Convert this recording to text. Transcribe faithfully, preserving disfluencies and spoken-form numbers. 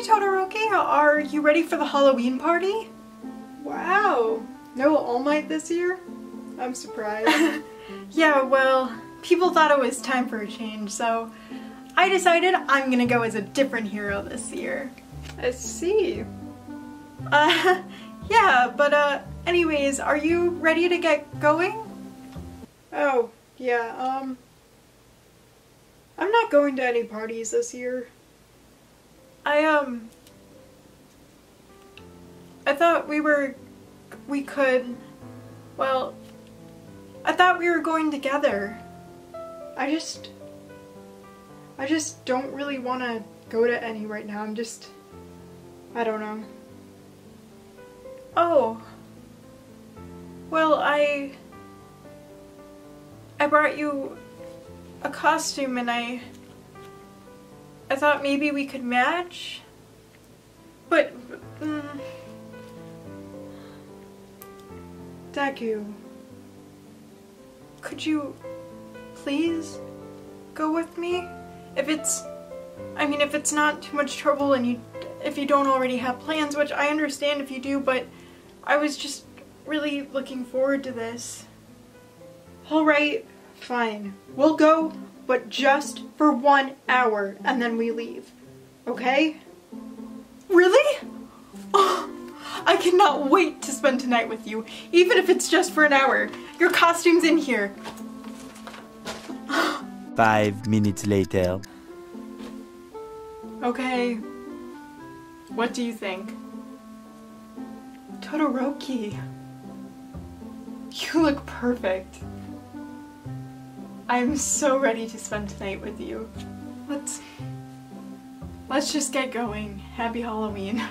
Hey Todoroki, are you ready for the Halloween party? Wow, no All Might this year? I'm surprised. Yeah, well, people thought it was time for a change, so I decided I'm gonna go as a different hero this year. I see. Uh, yeah, but uh, anyways, are you ready to get going? Oh, yeah, um, I'm not going to any parties this year. I, um, I thought we were, we could, well, I thought we were going together. I just, I just don't really want to go to any right now. I'm just, I don't know. Oh, well, I, I brought you a costume and I... I thought maybe we could match, but, mm. Deku, could you please go with me? If it's, I mean, if it's not too much trouble and you, if you don't already have plans, which I understand if you do, but I was just really looking forward to this. All right, fine, we'll go. But just for one hour, and then we leave. Okay? Really? Oh, I cannot wait to spend tonight with you, even if it's just for an hour. Your costume's in here. Five minutes later. Okay. What do you think? Todoroki, you look perfect. I'm so ready to spend tonight with you. Let's, let's just get going. Happy Halloween.